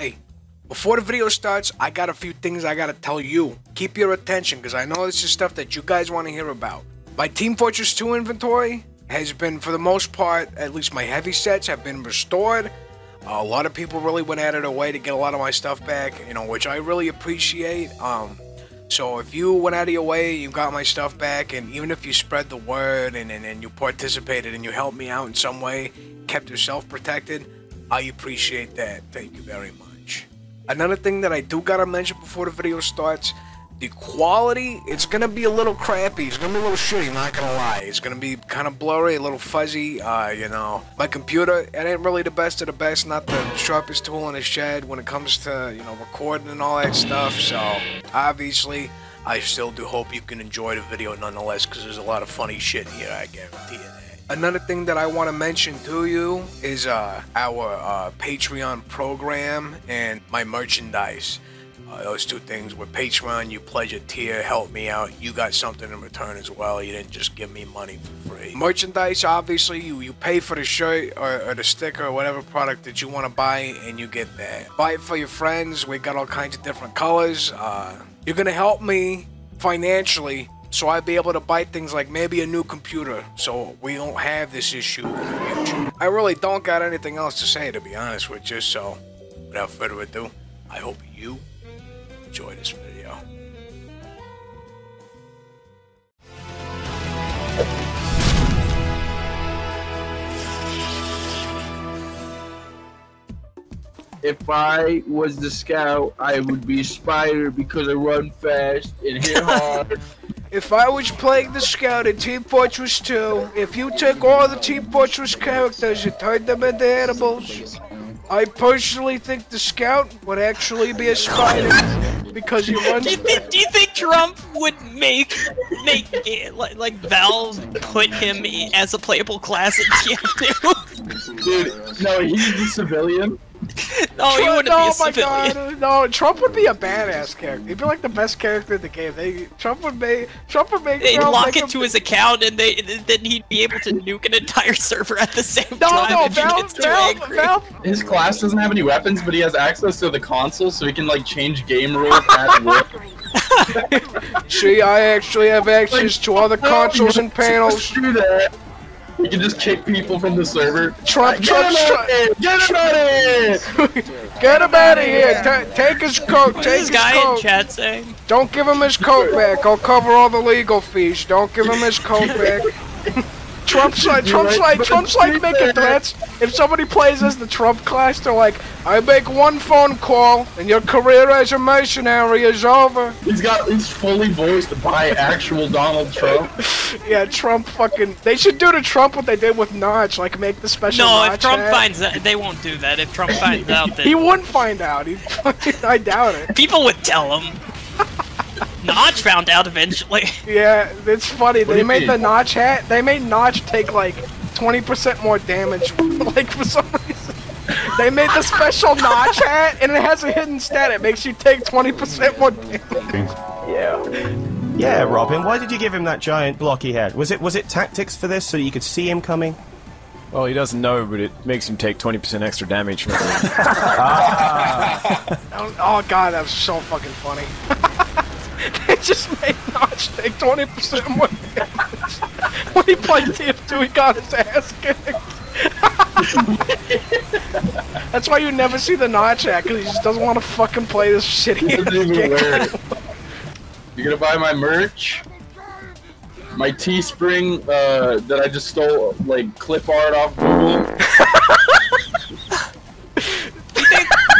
Hey, before the video starts, I got a few things I gotta tell you. Keep your attention, because I know this is stuff that you guys want to hear about. My Team Fortress 2 inventory has been, for the most part, at least my heavy sets have been restored. A lot of people really went out of their way to get a lot of my stuff back, you know, which I really appreciate. So if you went out of your way, you got my stuff back, and even if you spread the word and you participated and you helped me out in some way, kept yourself protected, I appreciate that. Thank you very much. Another thing that I do gotta mention before the video starts, the quality, it's gonna be a little crappy, it's gonna be a little shitty, not gonna lie. It's gonna be kind of blurry, a little fuzzy, you know. My computer, it ain't really the best of the best, not the sharpest tool in the shed when it comes to, you know, recording and all that stuff, so obviously, I still do hope you can enjoy the video nonetheless, because there's a lot of funny shit in here, I guarantee you that. Another thing that I want to mention to you is our Patreon program and my merchandise. Those two things with Patreon, you pledge a tier, help me out, you got something in return as well, you didn't just give me money for free. Merchandise, obviously, you pay for the shirt or the sticker or whatever product that you want to buy and you get that. Buy it for your friends, we got all kinds of different colors. You're going to help me financially, so I'd be able to buy things like maybe a new computer, so we don't have this issue in the future. I really don't got anything else to say, to be honest with you, so without further ado, I hope you enjoy this video. If I was the scout, I would be Spider because I run fast and hit hard. If I was playing the scout in Team Fortress 2, if you took all the Team Fortress characters and turned them into animals, I personally think the scout would actually be a spider because he runs. Do you think Trump would make it, like Valve put him as a playable class in TF2? Dude, no, he's the civilian. No, he wouldn't be a civilian. God. No, Trump would be a badass character. He'd be like the best character in the game. Trump would make. They'd lock it to his account, and then he'd be able to nuke an entire server at the same time. No, Valve. His class doesn't have any weapons, but he has access to the console, so he can like change game rules at will. See, I actually have access to all the consoles and panels. Do that. You can just kick people from the server. Get him out of here! Take his coat, take his coat! In chat saying? Don't give him his coat back, I'll cover all the legal fees. Don't give him his coat back. Trump's like making threats. If somebody plays as the Trump class, they're like, I make one phone call and your career as a mercenary is over. He's fully voiced by actual Donald Trump. Yeah, Trump fucking, they should do to Trump what they did with Notch, like make the special Notch. No, if Trump finds out, they won't do that. If Trump finds out, that he wouldn't find out. I doubt it. People would tell him. Notch found out eventually. Yeah, it's funny. They made the Notch hat. They made Notch take like 20% more damage, like for some reason. They made the special Notch hat, and it has a hidden stat. It makes you take 20% more damage. Yeah. Yeah, Robin. Why did you give him that giant block he had? Was it tactics for this so you could see him coming? Well, he doesn't know, but it makes him take 20% extra damage. From Oh god, that was so fucking funny. They just made Notch take 20% more damage. When he played TF2, he got his ass kicked. That's why you never see the Notch act, because he just doesn't want to fucking play this shitty ass game. You gonna buy my merch? My Teespring, that I just stole, like, clip art off Google.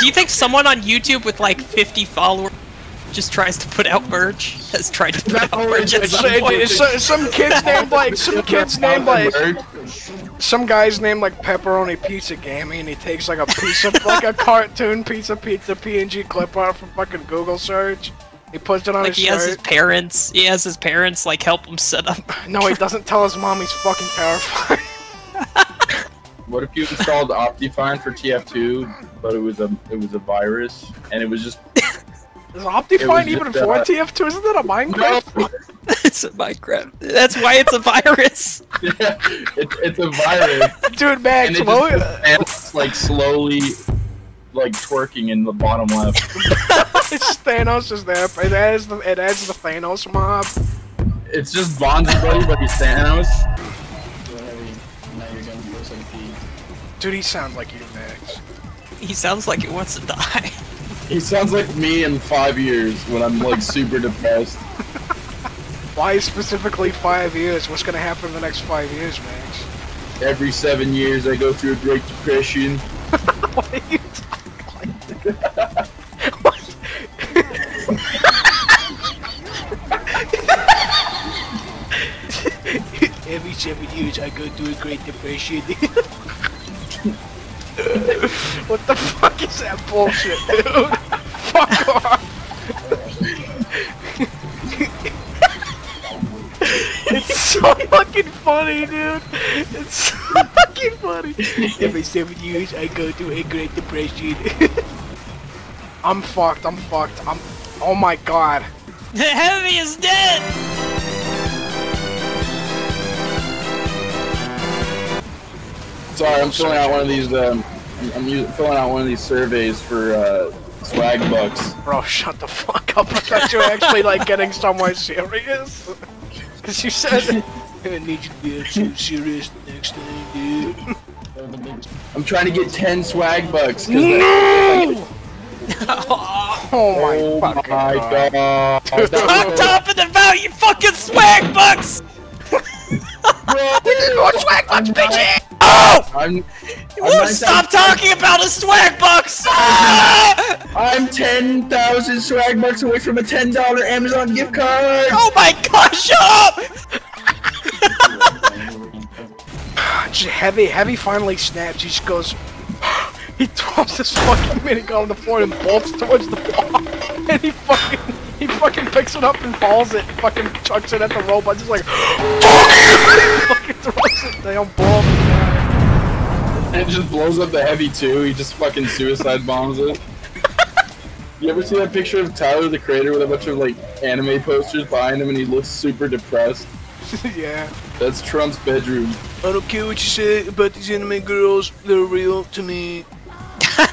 Do you think someone on YouTube with, like, 50 followers just tries to put out merch? Has tried to put out merch at some point? Some kid's named, like, some guy's named, like, Pepperoni Pizza Gammy, and he takes, like, a piece of, like, a cartoon piece of pizza PNG clip art from fucking Google search. He puts it on his shirt. Like, he has his parents, like, help him set up. No, he doesn't tell his mom, he's fucking terrified. What if you installed Optifine for TF2, but it was a virus, and it was just... Is Optifine even for TF2? Isn't that a Minecraft? No. It's a Minecraft. That's why it's a virus. Yeah, it's a virus. Dude, Max, and it just, like, slowly... like twerking in the bottom left. It's Thanos is there. It adds the Thanos mob. It's just Bonzi buddy, but he's Thanos. Dude, he sounds like you, Max. He sounds like he wants to die. He sounds like me in 5 years when I'm like super depressed. Why specifically 5 years? What's gonna happen in the next 5 years, Max? Every 7 years I go through a Great Depression. What are you talking about? What? Every 7 years I go through a Great Depression. What the fuck is that bullshit, dude? Fuck off! It's so fucking funny, dude! It's so fucking funny! Every 7 years I go through a Great Depression. I'm fucked, I'm fucked, I'm... Oh my god. The Heavy is dead! Sorry, I'm filling out one of these. I'm filling out one of these surveys for Swagbucks. Bro, shut the fuck up! I thought you were actually like getting somewhere serious. Cause you said I need you to be too serious the next time, dude. I'm trying to get 10 Swagbucks. No! Oh my fucking god! I'm topping the value, you fucking Swagbucks! We need more Swagbucks, bitches! Oh! You won't stop talking about a Swagbucks! I'm 10,000 Swagbucks away from a $10 Amazon gift card! Oh my gosh, shut up! Heavy finally snaps, he just goes... He throws this fucking minigun on the floor and bolts towards the ball. And he fucking picks it up and balls it, fucking chucks it at the robot, just like... fucking throws it down, ball. And it just blows up the Heavy too, he just fucking suicide bombs it. You ever see that picture of Tyler the Creator with a bunch of like anime posters behind him and he looks super depressed? Yeah. That's Trump's bedroom. I don't care what you say about these anime girls, they're real to me. You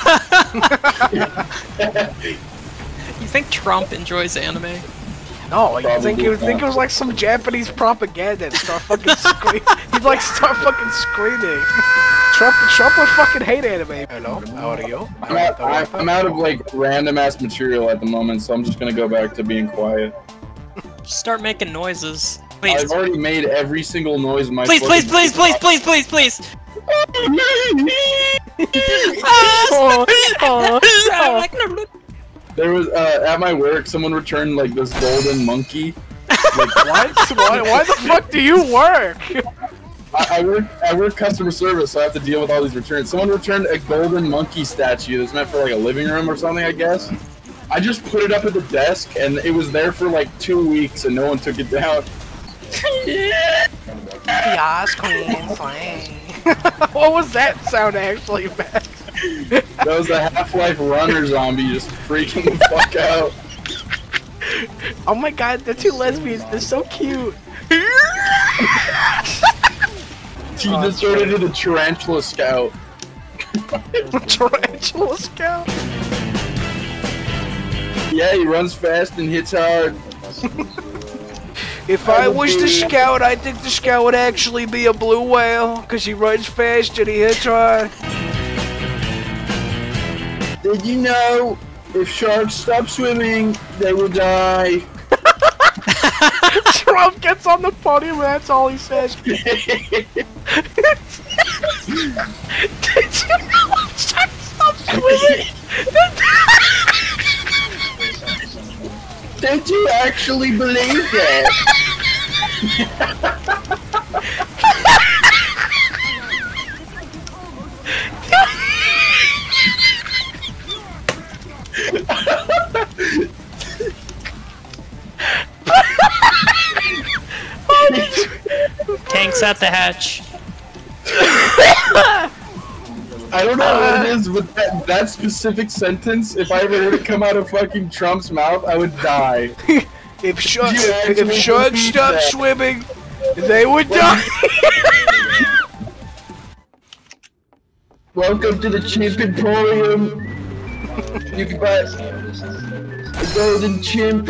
think Trump enjoys anime? No, like, you think it was like some Japanese propaganda and start fucking screaming. He'd like start fucking screaming. Trump would fucking hate anime. Hello, how are you? I'm out of like random ass material at the moment, so I'm just gonna go back to being quiet. Start making noises. Please. I've already made every single noise in my. Please. There was, at my work, someone returned, like, this golden monkey. Like, what? Why the fuck do you work? I work customer service, so I have to deal with all these returns. Someone returned a golden monkey statue that's meant for, like, a living room or something, I guess. I just put it up at the desk, and it was there for, like, 2 weeks, and no one took it down. The ice cream playing. What was that sound, actually, man? That was the Half Life runner zombie just freaking the fuck out. Oh my god, the two lesbians, they're so cute. She just turned into the Tarantula Scout. Tarantula Scout? Yeah, he runs fast and hits hard. If I was the Scout, I think the Scout would actually be a blue whale, because he runs fast and he hits hard. Did you know, if sharks stop swimming, they will die? Trump gets on the podium and that's all he says. Did you know if sharks stop swimming? Did you actually believe that? Tanks at the hatch. I don't know what it is, but that specific sentence, if I ever heard it come out of fucking Trump's mouth, I would die. If sharks stopped swimming, they would die. Welcome to the cheap emporium. You can buy a golden chimp.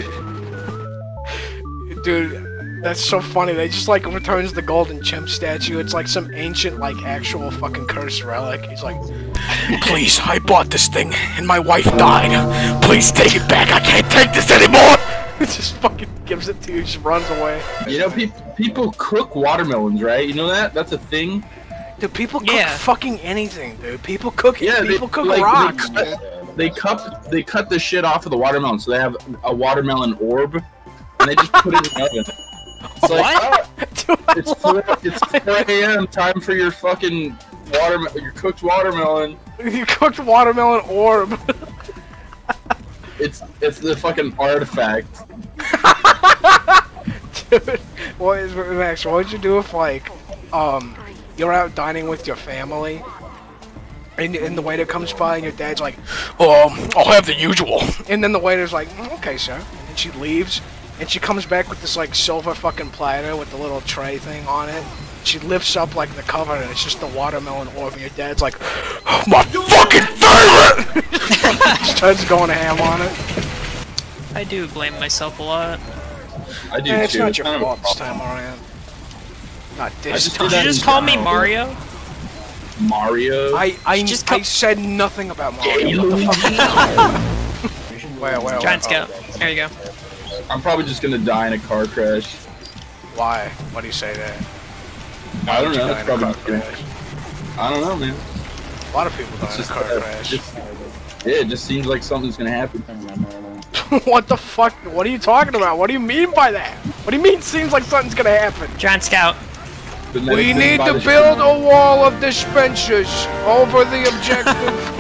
Dude, that's so funny. They just like returns the golden chimp statue. It's like some ancient, like actual fucking cursed relic. He's like, please, I bought this thing and my wife died. Please take it back. I can't take this anymore. It just fucking gives it to you, just runs away. You know, people cook watermelons, right? You know that? That's a thing. Dude, people cook fucking anything, dude. People cook people cook like, rocks. They cut the shit off of the watermelon, so they have a watermelon orb, and they just put it in the oven. It's like, oh, dude, it's 4 a.m. Time for your fucking watermelon, your cooked watermelon. You cooked watermelon orb. It's the fucking artifact. Dude, what is, Max, what would you do if, like, you're out dining with your family, and the waiter comes by, and your dad's like, I'll have the usual. And then the waiter's like, okay, sir. And then she leaves, and she comes back with this, like, silver fucking platter with the little tray thing on it. She lifts up, like, the cover, and it's just the watermelon orb, and your dad's like, my fucking favorite! Starts going ham on it. I do blame myself a lot. I do, too. It's not your fault this time around. Not this time. Did you just call me Mario? Mario? I said nothing about Mario. Yeah, what the fuck? Wait. Giant Scout. There you go. I'm probably just gonna die in a car crash. Why? Why do you say that? I don't know, it's probably I don't know, man. A lot of people die in a car crash. It just seems like something's gonna happen. What the fuck? What are you talking about? What do you mean by that? What do you mean seems like something's gonna happen? Giant Scout. We need to build a wall of dispensers over the objective.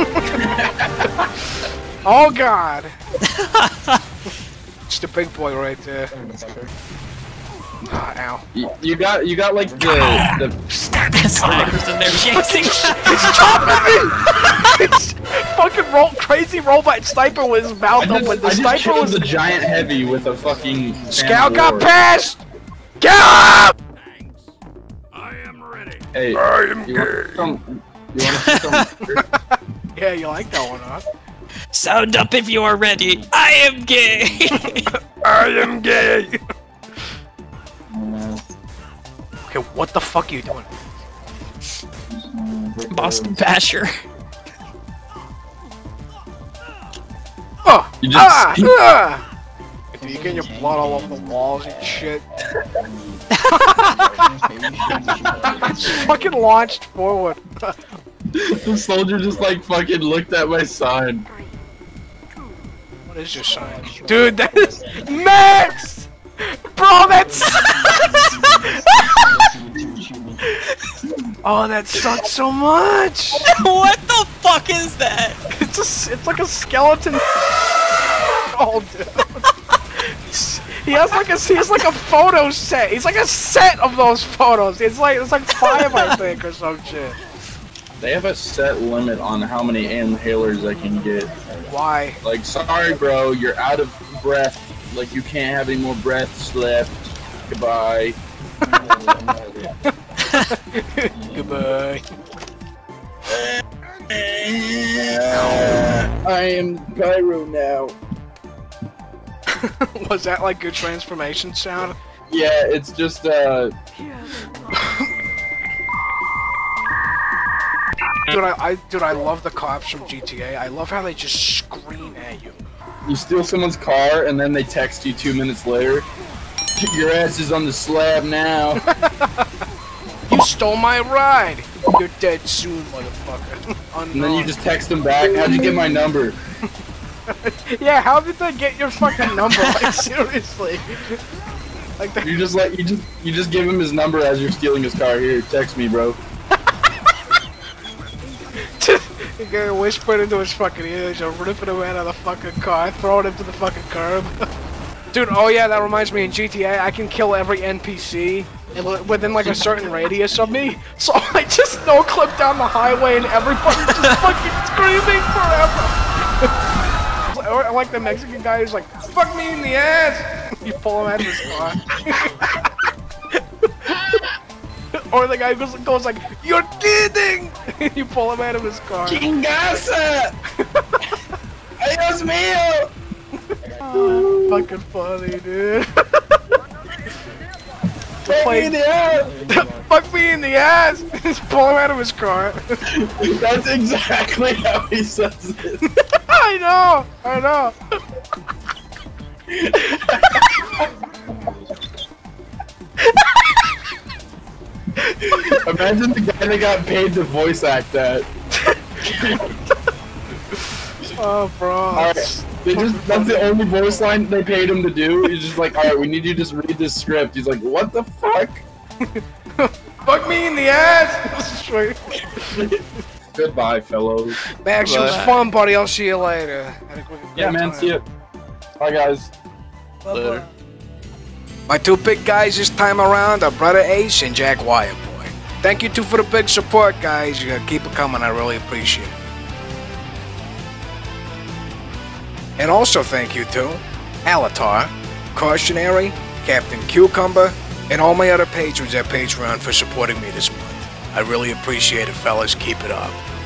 Oh god. It's the big boy right there. Ow. You got like the Sniper's in there chasing. It's chopping me! It's fucking crazy robot sniper with his mouth open. The sniper was a giant heavy with a fucking Scout got past! Get up! I am ready. Hey, I am good. You wanna see something? Yeah, you like that one, huh? Sound up if you are ready. I am gay! I am gay! Okay, what the fuck are you doing? Boston Basher. Oh! Dude, you get your blood all over the walls and shit. Fucking launched forward. The soldier just like fucking looked at my sign. What is your sign? Dude, that is Max! Bro, that's. Oh, that sucks so much. What the fuck is that? It's like a skeleton. Oh, dude. He has like a photo set. He's like a set of those photos. It's like 5, I think, or some shit. They have a set limit on how many inhalers I can get. Why? Like, sorry, bro, you're out of breath. Like, you can't have any more breaths left. Goodbye. Goodbye. I am Pyro now. Was that like good transformation sound? Yeah, it's just Dude, I love the cops from GTA. I love how they just scream at you. You steal someone's car and then they text you 2 minutes later. Your ass is on the slab now. You stole my ride. You're dead soon, motherfucker. And then you just text them back. How'd you get my number? Yeah, how did they get your fucking number? Like seriously. Like that. You just give him his number as you're stealing his car. Here, text me, bro. You gotta whisper it into his fucking ears, you're ripping him out of the fucking car, throwing him to the fucking curb. Dude, oh yeah, that reminds me, in GTA, I can kill every NPC within like a certain radius of me. So I just no-clip down the highway and everybody's just fucking screaming forever. Or like the Mexican guy who's like, fuck me in the ass! You pull him out of his car. Or the guy who goes like, you're kidding! You pull him out of his car. Chingasa! his meal! Fucking funny, dude. Fuck me in the ass! Fuck me in the ass! He's pulling out of his car. That's exactly how he says it. I know! I know! Imagine the guy that got paid to voice act that. Oh, bro. Alright. That's the only voice line they paid him to do. He's just like, alright, we need you to just read this script. He's like, what the fuck? Fuck me in the ass! Goodbye, fellows. Max, it was fun, buddy. I'll see you later. Had a quick see ya. Bye, guys. Bye, later. My two big guys this time around are Brother Ace and Jack Wyatt, boy. Thank you two for the big support, guys. You gotta keep it coming. I really appreciate it. And also thank you to Alatar, Cautionary, Captain Cucumber, and all my other patrons at Patreon for supporting me this month. I really appreciate it, fellas. Keep it up.